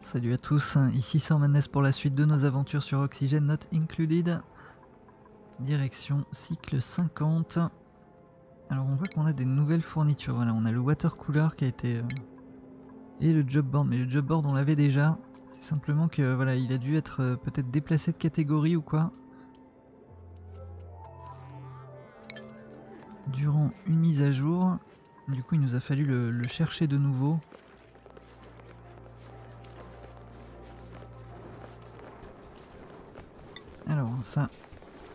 Salut à tous, ici SirMadness pour la suite de nos aventures sur Oxygen Not Included. Direction cycle 50. Alors on voit qu'on a des nouvelles fournitures, voilà, on a le water cooler qui a été... et le job board, mais le job board on l'avait déjà. C'est simplement que voilà, il a dû être peut-être déplacé de catégorie ou quoi. Durant une mise à jour, du coup il nous a fallu le chercher de nouveau. Alors ça,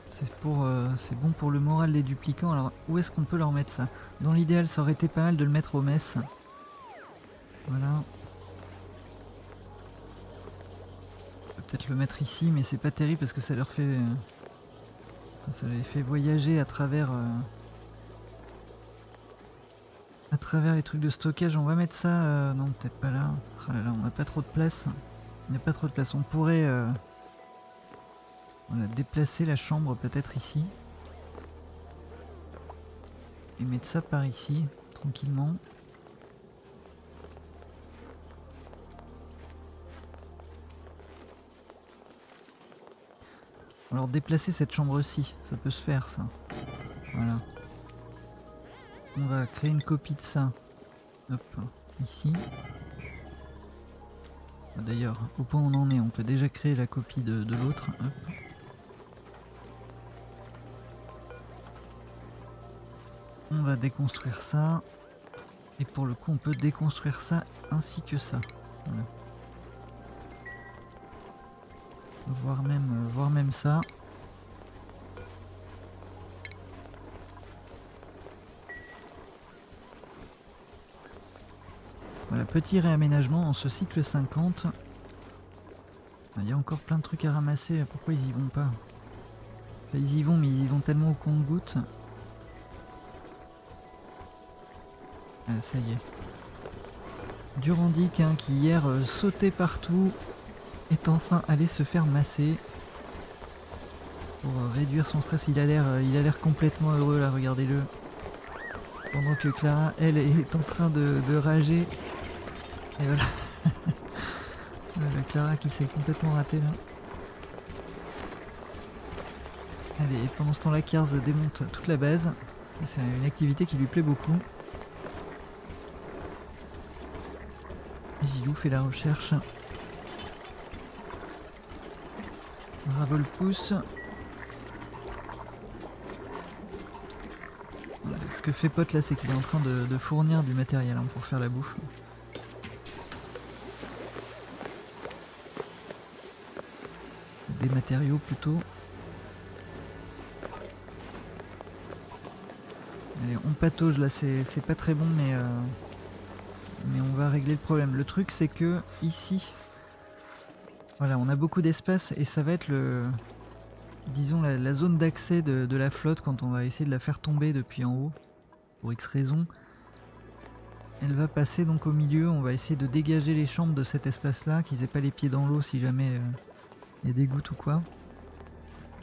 c'est bon pour le moral des duplicants. Alors où est-ce qu'on peut leur mettre ça? Dans l'idéal, ça aurait été pas mal de le mettre au mess. Voilà. Peut-être le mettre ici, mais c'est pas terrible parce que ça leur fait, ça les fait voyager à travers les trucs de stockage. On va mettre ça, non peut-être pas là. Ah là là, on n'a pas trop de place. Il n'y a pas trop de place. On pourrait voilà, déplacer la chambre peut-être ici. Et mettre ça par ici, tranquillement. Alors déplacer cette chambre-ci, ça peut se faire ça. Voilà. On va créer une copie de ça. Hop, ici. D'ailleurs, au point où on en est, on peut déjà créer la copie de l'autre. Hop. On va déconstruire ça, et pour le coup on peut déconstruire ça ainsi que ça, voilà. voire même ça. Voilà, petit réaménagement en ce cycle 50. Il y a encore plein de trucs à ramasser, pourquoi ils y vont pas? Enfin, ils y vont, mais ils y vont tellement au compte-gouttes. Ah, ça y est. Durandik, hein, qui hier sautait partout, est enfin allé se faire masser pour réduire son stress. Il a l'air complètement heureux là, regardez-le. Pendant que Clara, elle, est en train de rager. Et voilà. Clara qui s'est complètement ratée là. Allez, et pendant ce temps-là, Kars démonte toute la base. C'est une activité qui lui plaît beaucoup. Gilou fait la recherche. Ravolh pousse. Voilà, ce que fait Pote là, c'est qu'il est en train de fournir du matériel hein, pour faire la bouffe. Des matériaux plutôt. Allez, on patauge là, c'est pas très bon, mais on va régler le problème. Le truc c'est que ici, voilà, on a beaucoup d'espace et ça va être le, disons la zone d'accès de la flotte quand on va essayer de la faire tomber depuis en haut, pour X raison. Elle va passer donc au milieu, on va essayer de dégager les chambres de cet espace là, qu'ils aient pas les pieds dans l'eau si jamais il y a des gouttes ou quoi.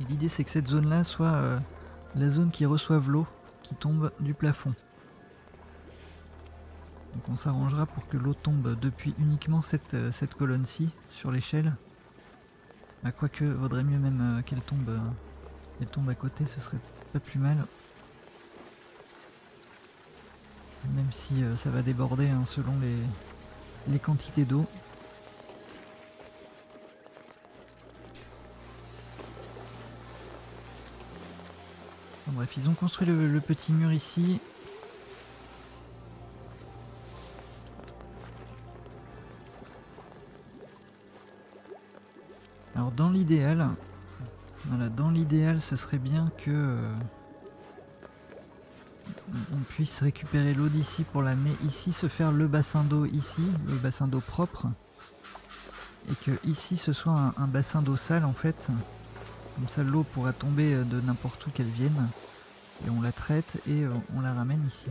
Et l'idée c'est que cette zone là soit la zone qui reçoive l'eau qui tombe du plafond. Donc on s'arrangera pour que l'eau tombe depuis uniquement cette colonne-ci sur l'échelle. Bah, quoique, vaudrait mieux même qu'elle tombe à côté, ce serait pas plus mal. Même si ça va déborder hein, selon les quantités d'eau. Bon, bref, ils ont construit le petit mur ici. Alors dans l'idéal, voilà, dans l'idéal ce serait bien que on puisse récupérer l'eau d'ici pour l'amener ici, se faire le bassin d'eau ici, le bassin d'eau propre, et que ici ce soit un bassin d'eau sale en fait, comme ça l'eau pourra tomber de n'importe où qu'elle vienne, et on la traite et on la ramène ici.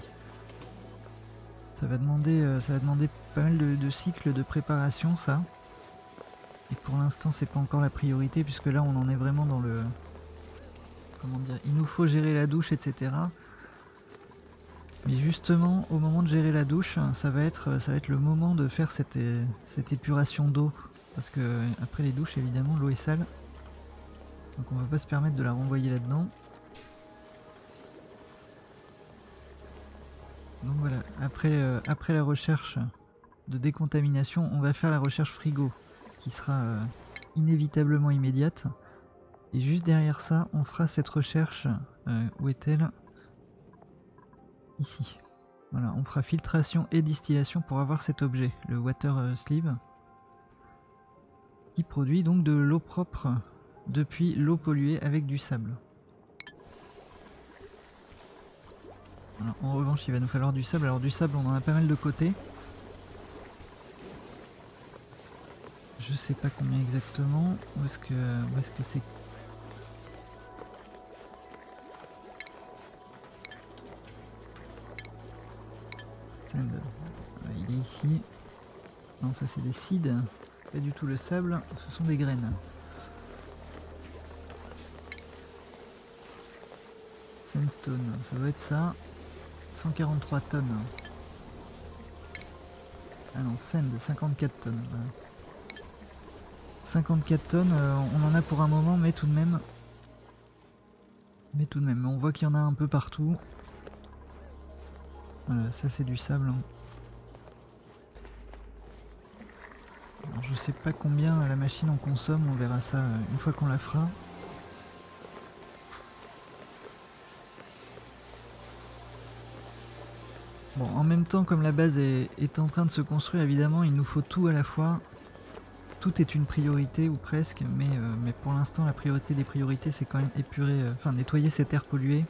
Ça va demander pas mal de cycles de préparation ça. Et pour l'instant c'est pas encore la priorité puisque là on en est vraiment dans le... Comment dire? Il nous faut gérer la douche etc. Mais justement, au moment de gérer la douche, ça va être le moment de faire cette épuration d'eau. Parce que après les douches, évidemment, l'eau est sale. Donc on ne va pas se permettre de la renvoyer là-dedans. Donc voilà, après la recherche de décontamination, on va faire la recherche frigo, qui sera inévitablement immédiate. Et juste derrière ça, on fera cette recherche, où est-elle? Ici. Voilà, on fera filtration et distillation pour avoir cet objet, le water sleeve, qui produit donc de l'eau propre depuis l'eau polluée avec du sable. Alors, en revanche, il va nous falloir du sable. Alors du sable, on en a pas mal de côté. Je sais pas combien exactement. Où est-ce que c'est? Il est ici. Non, ça c'est des seeds. C'est pas du tout le sable. Ce sont des graines. Sandstone, ça doit être ça. 143 tonnes. Ah non, sand, 54 tonnes. Voilà. 54 tonnes, on en a pour un moment, mais tout de même. On voit qu'il y en a un peu partout. Voilà, ça c'est du sable. Alors, je sais pas combien la machine en consomme, on verra ça une fois qu'on la fera. Bon, en même temps, comme la base est en train de se construire, évidemment, il nous faut tout à la fois. Tout est une priorité, ou presque, mais pour l'instant, la priorité des priorités, c'est quand même épurer, enfin nettoyer cette air polluée.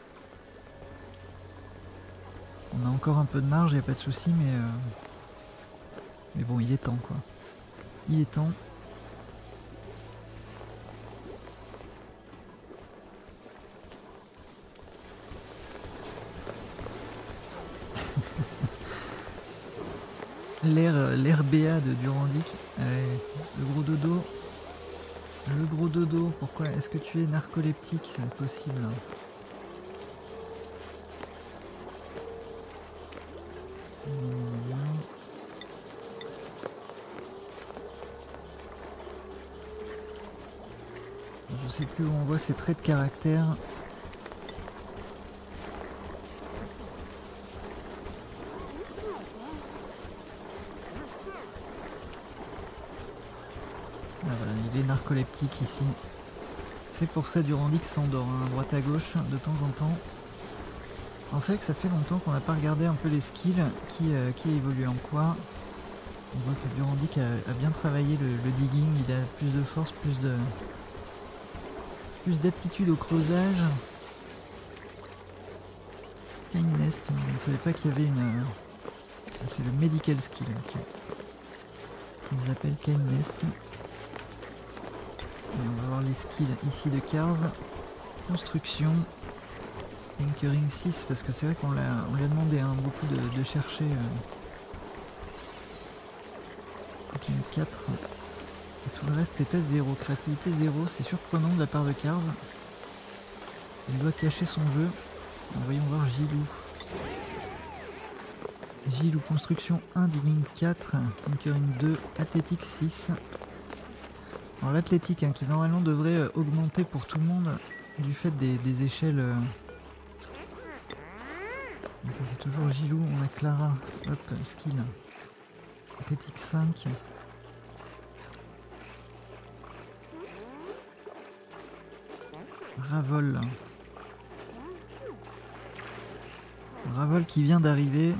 On a encore un peu de marge, il n'y a pas de souci, mais bon, il est temps, quoi. Il est temps. L'air BA de Durandik. Le gros dodo. Pourquoi est-ce que tu es narcoleptique? C'est impossible. Je sais plus où on voit ces traits de caractère. Narcoleptique ici. C'est pour ça Durandik s'endort hein, à droite à gauche de temps en temps. Alors c'est vrai que ça fait longtemps qu'on n'a pas regardé un peu les skills qui évoluent en quoi. On voit que Durandik a bien travaillé le digging, il a plus de force, plus d'aptitude au creusage. Kindness, je ne savais pas qu'il y avait une. Ah, c'est le medical skill qu'ils appellent kindness. Et on va voir les skills ici de Kars. Construction. Anchoring 6, parce que c'est vrai qu'on lui a demandé hein, beaucoup de chercher. Cooking 4. Et tout le reste est à 0. Créativité 0, c'est surprenant de la part de Kars. Il doit cacher son jeu. Alors, voyons voir Gilou. Gilou, construction 1, digging 4, tinkering 2, athlétique 6. Alors l'athlétique hein, qui normalement devrait augmenter pour tout le monde du fait des échelles. Ça c'est toujours Gilou, on a Clara, hop, skill. Athlétique 5. Ravolh. Ravolh qui vient d'arriver.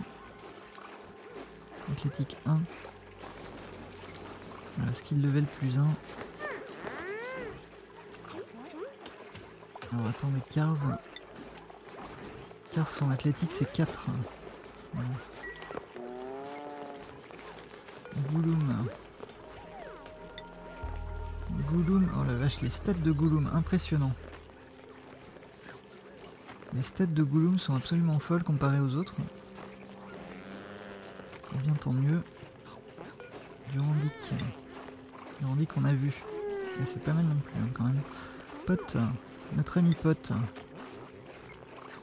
Athlétique 1. Voilà, skill level plus 1. Alors attendez, Kars son athlétique c'est 4. Voilà. Gouloum, oh la vache, les stats de Gouloum, impressionnant. Les stats de Gouloum sont absolument folles comparées aux autres. Bien tant mieux. Durandik on a vu. Et c'est pas mal non plus hein, quand même. Pote. Notre ami Pote,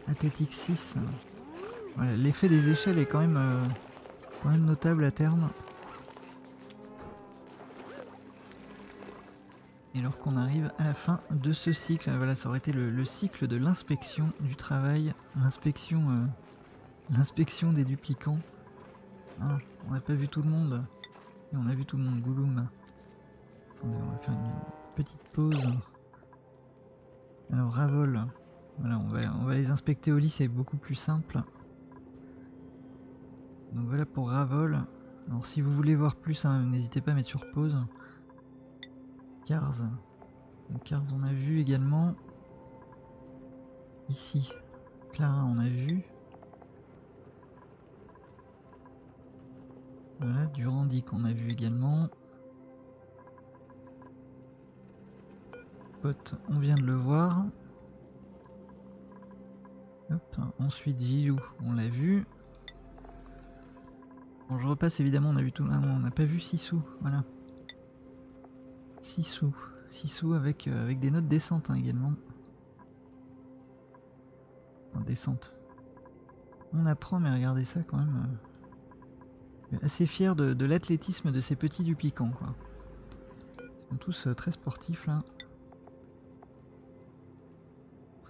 athlétique 6, Voilà, l'effet des échelles est quand même notable à terme. Et alors qu'on arrive à la fin de ce cycle, voilà, ça aurait été le cycle de l'inspection du travail, l'inspection des duplicants. Hein, on n'a pas vu tout le monde, et on a vu tout le monde Gouloum. Attendez, on va faire une petite pause. Alors Ravolh, voilà, on va les inspecter au lit, c'est beaucoup plus simple. Donc voilà pour Ravolh. Alors si vous voulez voir plus, n'hésitez pas à mettre sur pause. Kars. Donc Kars on a vu également. Ici. Clara on a vu. Voilà, Durandik on a vu également. Pote, on vient de le voir. Hop, ensuite Gilou, on l'a vu. Bon, je repasse évidemment, on a vu tout. Ah non, on n'a pas vu Sissou, voilà. Sissou avec des notes décentes hein, également. Enfin, décentes. On apprend, mais regardez ça quand même. Assez fier de l'athlétisme de ces petits duplicants, quoi. Ils sont tous très sportifs, là.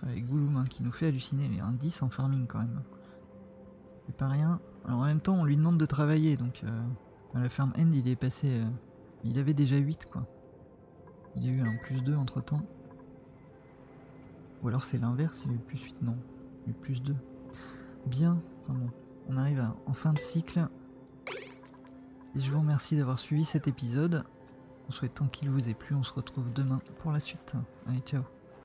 Avec Gouloum, hein, qui nous fait halluciner, les 10 en farming, quand même. C'est pas rien. Alors, en même temps, on lui demande de travailler, donc... à la ferme End, il est passé... il avait déjà 8, quoi. Il y a eu un +2 entre temps. Ou alors c'est l'inverse, il y a eu +8, non. Il y a eu +2. Bien, enfin bon, on arrive en fin de cycle. Et je vous remercie d'avoir suivi cet épisode. En souhaitant qu'il vous ait plu, on se retrouve demain pour la suite. Allez, ciao.